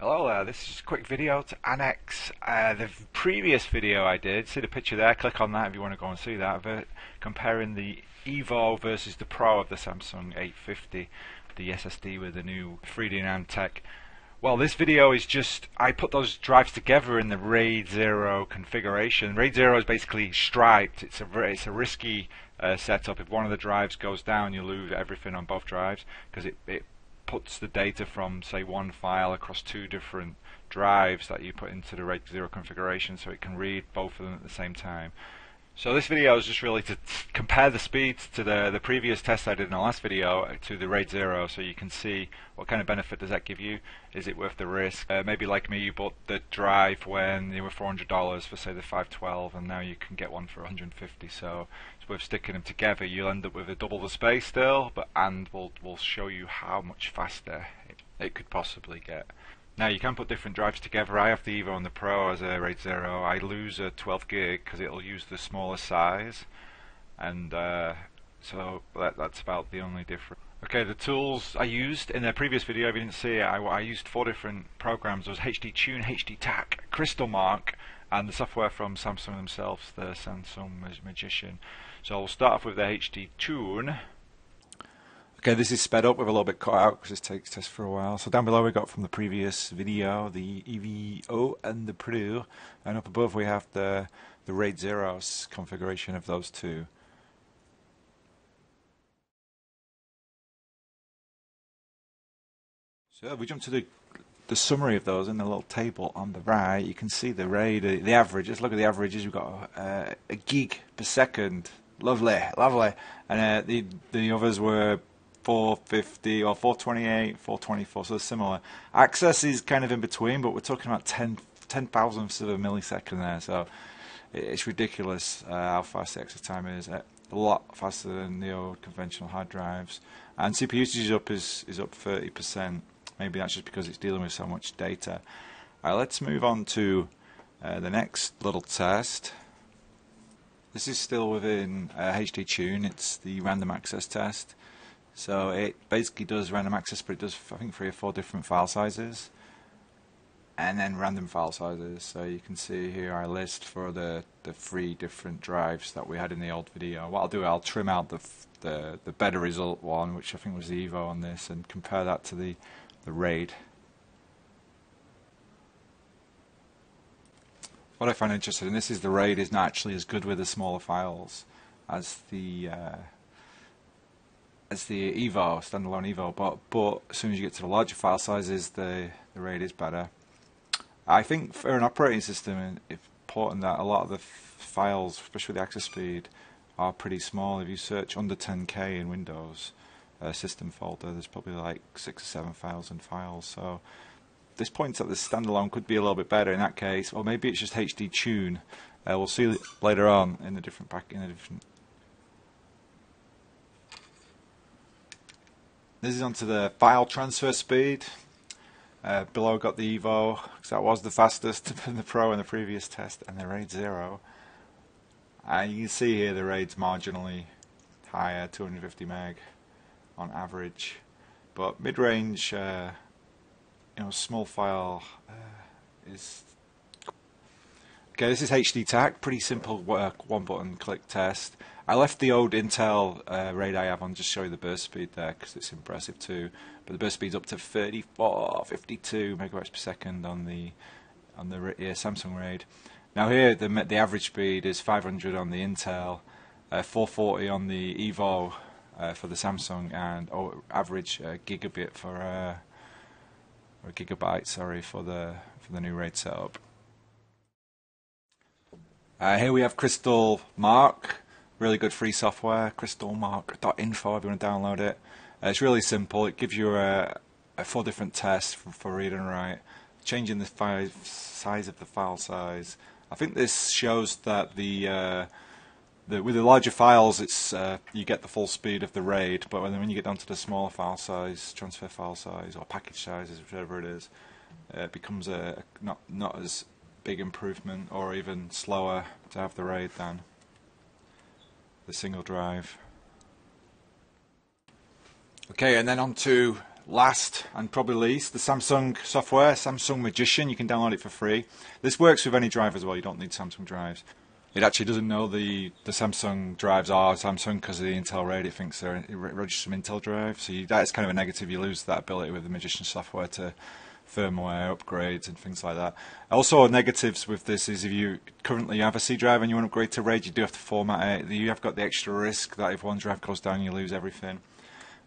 Hello there, this is a quick video to annex the previous video I did. See the picture there, click on that if you want to go and see that, comparing the Evo versus the Pro of the Samsung 850, the SSD with the new 3D NAND tech. Well, this video is just, I put those drives together in the RAID 0 configuration. RAID 0 is basically striped. It's a risky setup. If one of the drives goes down, you lose everything on both drives, because it puts the data from, say, one file across two different drives that you put into the RAID 0 configuration, so it can read both of them at the same time. So this video is just really to compare the speeds to the previous test I did in the last video to the RAID 0, so you can see what kind of benefit does that give you. Is it worth the risk? Maybe like me, you bought the drive when they were $400 for, say, the 512, and now you can get one for $150. So it's worth sticking them together. You'll end up with double the space still, and we'll show you how much faster it could possibly get. Now you can put different drives together. I have the Evo and the Pro as a RAID 0. I lose a 12 gig because it'll use the smaller size, and so that's about the only difference. Okay, the tools I used in the previous video, if you didn't see it, I used four different programs. There was HD Tune, HD Tach, CrystalMark, and the software from Samsung themselves, the Samsung Magician. So we'll start off with the HD Tune. Okay, this is sped up with a little bit cut out because this takes for a while. So down below we got from the previous video the EVO and the Pro, and up above we have the RAID 0's configuration of those two. So we jump to the summary of those in the little table on the right. You can see the RAID, the average. Let's look at the averages. We've got a gig per second. Lovely, lovely. And the others were 450 or 428, 424, so similar. Access is kind of in between, but we're talking about 10 thousandths of a millisecond there, so it's ridiculous how fast the access time is. A lot faster than the old conventional hard drives. And CPU usage is up 30%. Maybe that's just because it's dealing with so much data. All right, let's move on to the next little test. This is still within HD Tune. It's the random access test. So it basically does random access, but it does, I think, 3 or 4 different file sizes, and then random file sizes. So you can see here I list for the 3 different drives that we had in the old video. What I'll do, I'll trim out the better result one, which I think was the Evo on this, and compare that to the RAID. What I find interesting in this is the RAID is not actually as good with the smaller files as the Evo, standalone Evo, but as soon as you get to the larger file sizes, the RAID is better. I think for an operating system, it's important that a lot of the files, especially the access speed, are pretty small. If you search under 10K in Windows system folder, there's probably like 6 or 7,000 files. So this points out the standalone could be a little bit better in that case, or maybe it's just HD Tune. We'll see later on in the different This is onto the file transfer speed. Below got the Evo, because that was the fastest, in the Pro in the previous test, and the RAID 0. And you can see here the RAID's marginally higher, 250 meg on average. But mid-range, you know, small file is... Okay, this is HD Tach, pretty simple work, one button click test. I left the old Intel RAID I have on, just show you the burst speed there because it's impressive too. But the burst speed's up to 52 megabytes per second on the Samsung RAID. Now here the average speed is 500 on the Intel, 440 on the Evo for the Samsung, and average gigabit for the new RAID setup. Here we have CrystalMark, really good free software, crystalmark.info if you want to download it. It's really simple. It gives you 4 different tests for read and write, changing the size of the file size. I think this shows that with the larger files, it's you get the full speed of the RAID, but when you get down to the smaller file size, transfer file size, or package sizes, whichever it is, it becomes not as big improvement, or even slower to have the RAID than the single drive. Okay, and then on to Last and probably least, the Samsung software, Samsung Magician. You can download it for free. This works with any drive as well, you don't need Samsung drives. It actually doesn't know the Samsung drives are Samsung because of the Intel RAID. It thinks they're registered some Intel drive. So that's kind of a negative. You lose that ability with the Magician software to firmware upgrades and things like that. Also, negatives with this is if you currently have a C drive and you want to upgrade to RAID, you do have to format it. You have got the extra risk that if one drive goes down, you lose everything.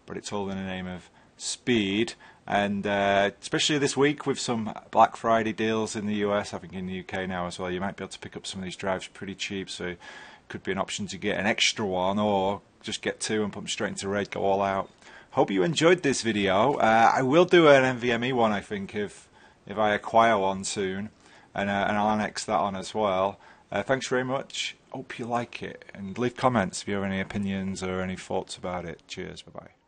But it's all in the name of speed, and especially this week with some Black Friday deals in the US, I think in the UK now as well, you might be able to pick up some of these drives pretty cheap, so it could be an option to get an extra one or just get two and put them straight into RAID, go all out. Hope you enjoyed this video. I will do an NVMe one, I think, if I acquire one soon, and I'll annex that on as well. Thanks very much, hope you like it, and leave comments if you have any opinions or any thoughts about it. Cheers, bye bye.